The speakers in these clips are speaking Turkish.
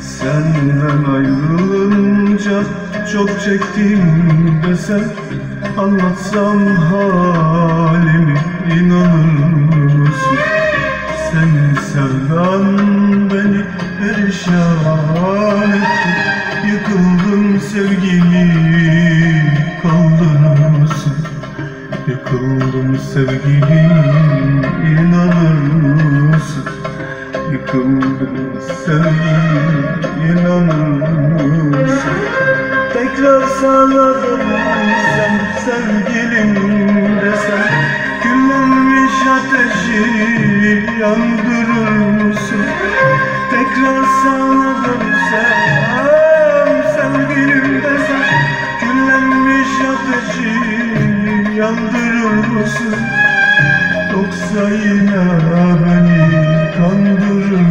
Senden ayrılınca çok çektim desem, anlatsam halimi inanır mısın? Senin sevdan beni perişan etti, yıkıldım sevgilim, kaldırır mısın? Yıkıldım sevgilim, inanır mısın? Yıkıldım sevgilim, inanırsın. Tekrar sana dönsem, sevgilim desem, güllenmiş ateşi yandırır mısın? Tekrar sana dönsem, sevgilim desem, güllenmiş ateşi yandırır mısın? Yoksa yine beni kandırır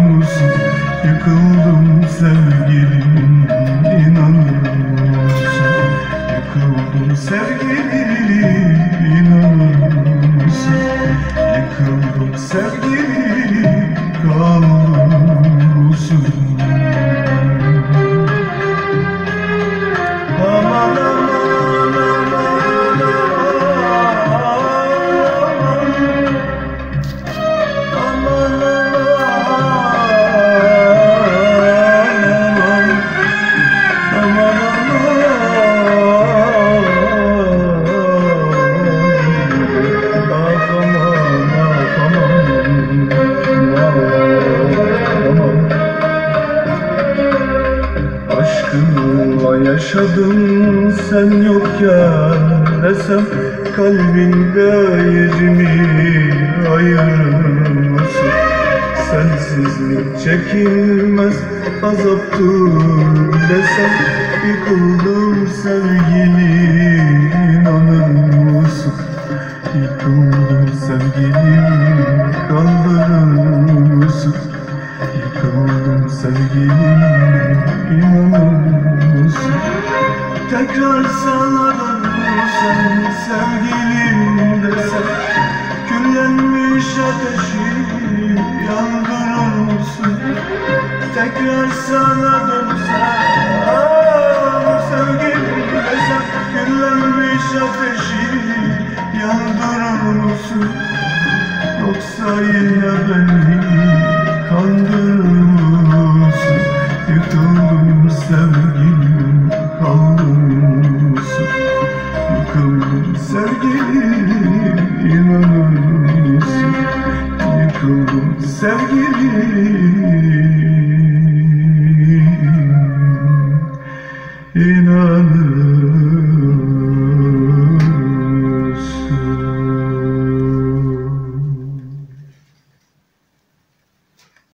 mısın? Yıkıldım sevgilim, inanır mısın? Yıkıldım sevgilim, inanır mısın? Yıkıldım sevgilim, kalır mısın? Yaşadım sen yokken desem, kalbinde yerimi ayırır mısın? Sensizlik çekilmez azaptır desem, yıkıldım sevgilim, inanır mısın? Yıkıldım sevgilim, kaldırır mısın? Yıkıldım sevgilim, inanır mısın? Tekrar sana dönsem, sevgilim desem, küllenmiş ateşi yandırır mısın? Tekrar sana dönsem, sevgilim desem, küllenmiş ateşi yandırır mısın? Yoksa yine beni kandırırsın, yıkıldım sevgilim, kaldırırsın. Yıkıldım sevgilim, inanırsın. Yıkıldım sevgilim, inanırsın.